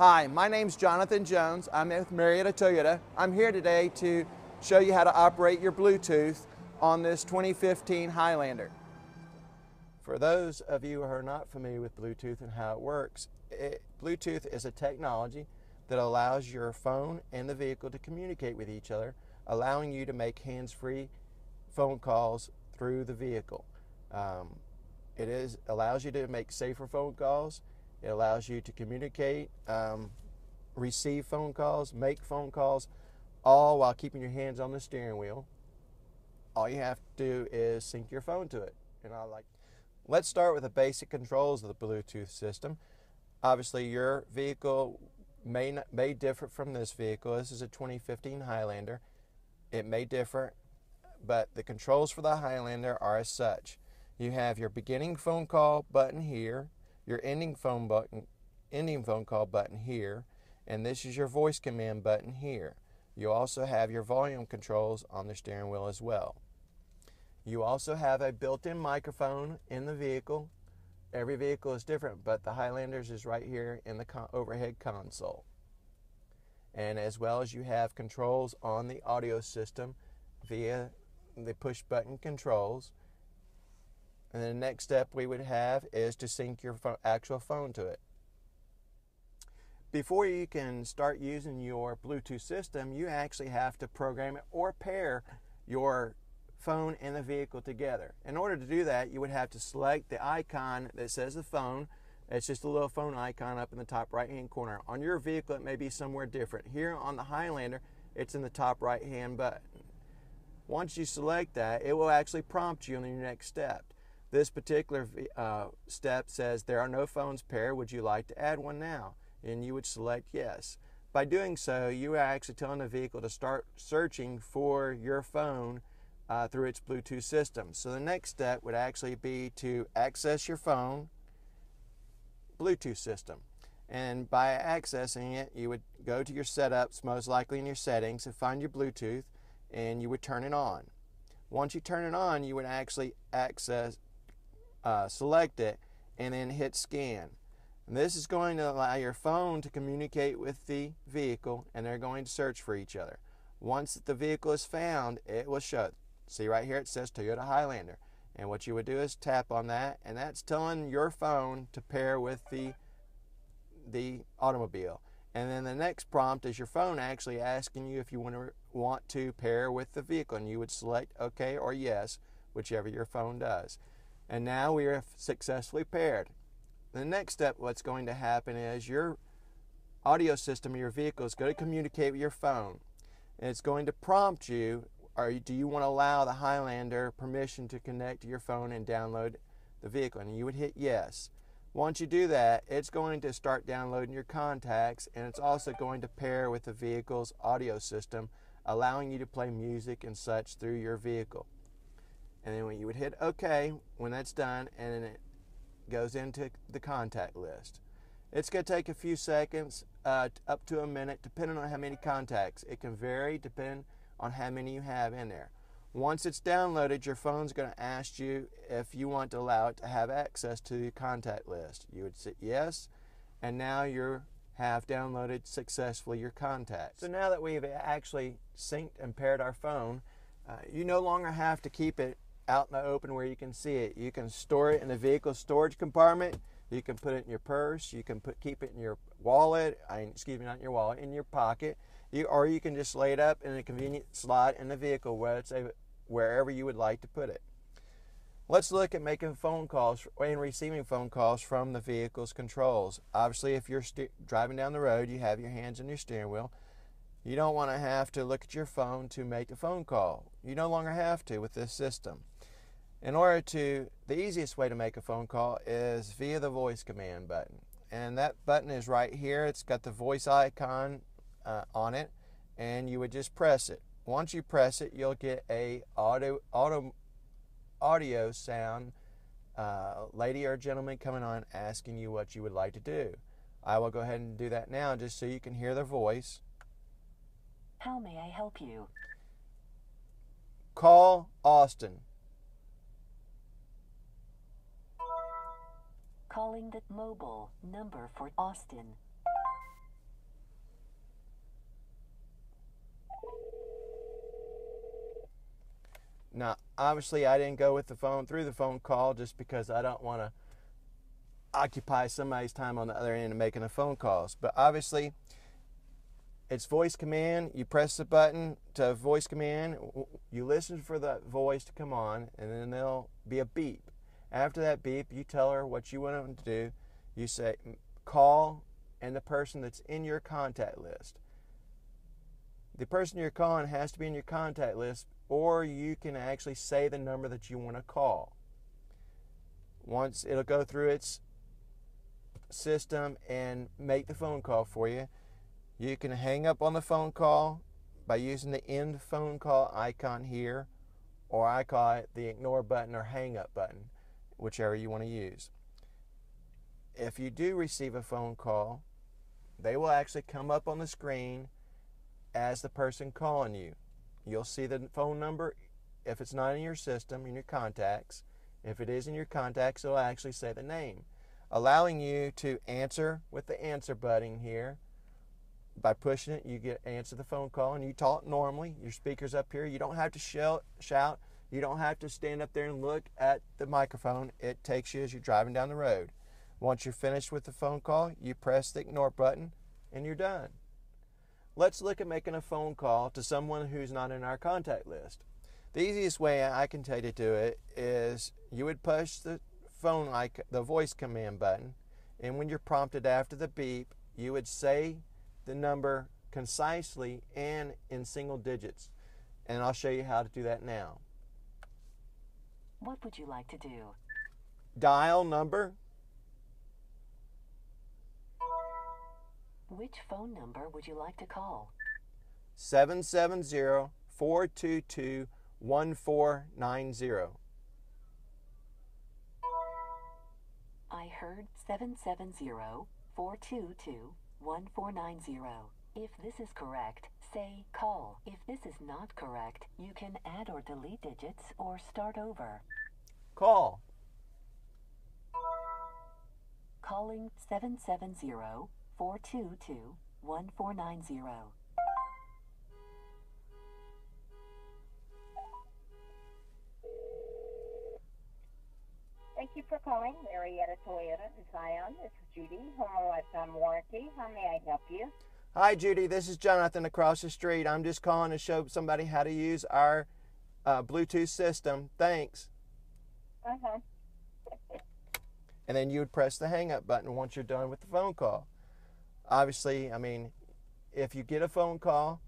Hi, my name's Jonathan Jones. I'm with Marietta Toyota. I'm here today to show you how to operate your Bluetooth on this 2015 Highlander. For those of you who are not familiar with Bluetooth and how it works, Bluetooth is a technology that allows your phone and the vehicle to communicate with each other, allowing you to make hands-free phone calls through the vehicle. It allows you to make safer phone calls. It allows you to communicate, receive phone calls, make phone calls, all while keeping your hands on the steering wheel. All you have to do is sync your phone to it. Let's start with the basic controls of the Bluetooth system. Obviously, your vehicle may differ from this vehicle. This is a 2015 Highlander. It may differ, but the controls for the Highlander are as such. You have your beginning phone call button here, your ending phone call button here, and this is your voice command button here. You also have your volume controls on the steering wheel as well. You also have a built-in microphone in the vehicle. Every vehicle is different, but the Highlander's is right here in the overhead console. And as well as you have controls on the audio system via the push button controls. And the next step we would have is to sync your actual phone to it. Before you can start using your Bluetooth system, you actually have to program it or pair your phone and the vehicle together. In order to do that, you would have to select the icon that says the phone. It's just a little phone icon up in the top right hand corner. On your vehicle, it may be somewhere different. Here on the Highlander, it's in the top right hand button. Once you select that, it will actually prompt you on your next step. This particular step says, "There are no phones paired. Would you like to add one now?" And you would select yes. By doing so, you are actually telling the vehicle to start searching for your phone through its Bluetooth system. So the next step would actually be to access your phone Bluetooth system. And by accessing it, you would go to your setups, most likely in your settings, and find your Bluetooth, and you would turn it on. Once you turn it on, you would actually select it, and then hit scan. And this is going to allow your phone to communicate with the vehicle, and they're going to search for each other. Once the vehicle is found, it will show. See right here, it says Toyota Highlander. And what you would do is tap on that, and that's telling your phone to pair with the automobile. And then the next prompt is your phone actually asking you if you want to pair with the vehicle, and you would select OK or Yes, whichever your phone does. And now we are successfully paired. The next step, what's going to happen is your audio system of your vehicle is going to communicate with your phone. And it's going to prompt you, do you want to allow the Highlander permission to connect to your phone and download the vehicle? And you would hit yes. Once you do that, it's going to start downloading your contacts, and it's also going to pair with the vehicle's audio system, allowing you to play music and such through your vehicle. And then when you would hit OK, when that's done, and it goes into the contact list. It's going to take a few seconds, up to a minute, depending on how many contacts. It can vary depending on how many you have in there. Once it's downloaded, your phone's going to ask you if you want to allow it to have access to the contact list. You would say yes, and now you have downloaded successfully your contacts. So now that we've actually synced and paired our phone, you no longer have to keep it out in the open where you can see it. You can store it in the vehicle storage compartment. You can put it in your purse. You can keep it in your wallet. In your pocket. Or you can just lay it up in a convenient slot in the vehicle, wherever you would like to put it. Let's look at making phone calls and receiving phone calls from the vehicle's controls. Obviously, if you're driving down the road, you have your hands on your steering wheel. You don't want to have to look at your phone to make a phone call. You no longer have to with this system. The easiest way to make a phone call is via the voice command button. And that button is right here. It's got the voice icon on it, and you would just press it. Once you press it, you'll get a audio sound, lady or gentleman coming on asking you what you would like to do. I will go ahead and do that now just so you can hear their voice. How may I help you? Call Austin. Calling the mobile number for Austin. Now, obviously, I didn't go with the phone through the phone call just because I don't want to occupy somebody's time on the other end of making the phone calls. But obviously, it's voice command. You press the button to voice command. You listen for the voice to come on, and then there'll be a beep. After that beep, you tell her what you want them to do. You say, call, and the person that's in your contact list. The person you're calling has to be in your contact list, or you can actually say the number that you want to call. Once it'll go through its system and make the phone call for you. You can hang up on the phone call by using the end phone call icon here, or I call it the ignore button or hang up button, whichever you want to use. If you do receive a phone call, they will actually come up on the screen as the person calling you. You'll see the phone number if it's not in your system, in your contacts. If it is in your contacts, it'll actually say the name, allowing you to answer with the answer button here. By pushing it, you get answer the phone call, and you talk normally. Your speaker's up here. You don't have to shout. You don't have to stand up there and look at the microphone. It takes you as you're driving down the road. Once you're finished with the phone call, you press the ignore button, and you're done. Let's look at making a phone call to someone who's not in our contact list. The easiest way I can tell you to do it is you would push the phone icon, the voice command button, and when you're prompted after the beep, you would say the number concisely and in single digits. And I'll show you how to do that now. What would you like to do? Dial number. Which phone number would you like to call? 770-422-1490. I heard 770-422-1490. If this is correct, say call. If this is not correct, you can add or delete digits or start over. Call. Calling 770-422-1490. Thank you for calling Marietta Toyota in Zion. This is Judy, home of lifetime warranty. How may I help you? Hi, Judy. This is Jonathan across the street. I'm just calling to show somebody how to use our Bluetooth system. Thanks. And then you would press the hang up button once you're done with the phone call. Obviously, I mean, if you get a phone call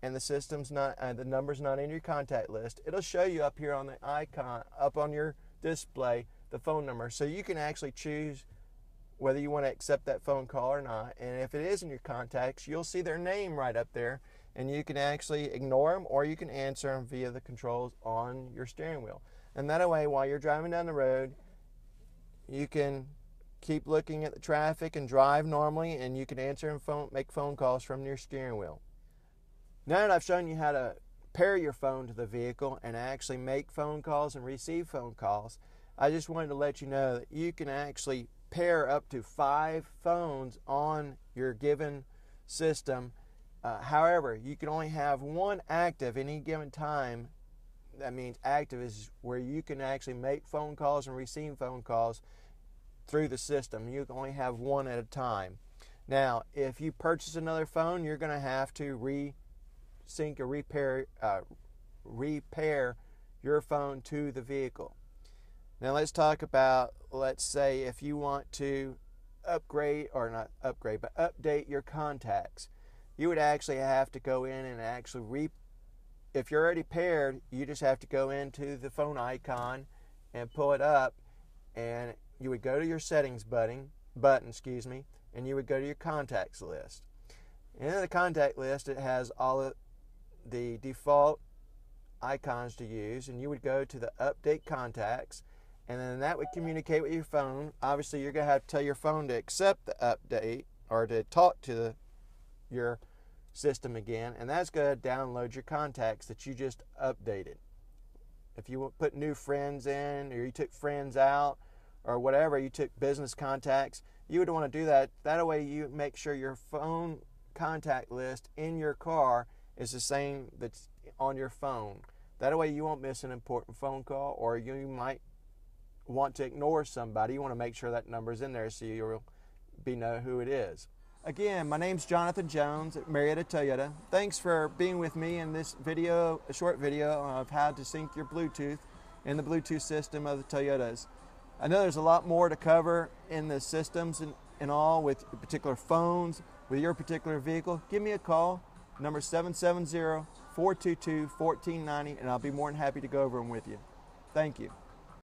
and the system's not, the number's not in your contact list, it'll show you up here on the icon, up on your display, the phone number, so you can actually choose whether you want to accept that phone call or not. And if it is in your contacts, you'll see their name right up there, and you can actually ignore them, or you can answer them via the controls on your steering wheel. And that way, while you're driving down the road, you can keep looking at the traffic and drive normally, and you can answer and make phone calls from your steering wheel. Now that I've shown you how to pair your phone to the vehicle and actually make phone calls and receive phone calls, I just wanted to let you know that you can actually pair up to 5 phones on your given system. However, you can only have 1 active any given time. That means active is where you can actually make phone calls and receive phone calls through the system. You can only have 1 at a time. Now, if you purchase another phone, you're going to have to repair your phone to the vehicle. Now let's talk about, let's say if you want to upgrade, or not upgrade, but update your contacts, you would actually have to go in and actually if you're already paired, you just have to go into the phone icon and pull it up, and you would go to your settings button, and you would go to your contacts list. And in the contact list, it has all of the default icons to use, and you would go to the update contacts, and then that would communicate with your phone. Obviously, you're going to have to tell your phone to accept the update or to talk to your system again, and that's going to download your contacts that you just updated. If you put new friends in, or you took friends out, or whatever, you took business contacts, you would want to do that. That way, you make sure your phone contact list in your car is the same that's on your phone. That way you won't miss an important phone call, or you might want to ignore somebody. You want to make sure that number's in there so you'll know who it is. Again, my name's Jonathan Jones at Marietta Toyota. Thanks for being with me in this video, a short video of how to sync your Bluetooth in the Bluetooth system of the Toyotas. I know there's a lot more to cover in the systems and all, with particular phones, with your particular vehicle. Give me a call, number 770-422-1490, and I'll be more than happy to go over them with you. Thank you.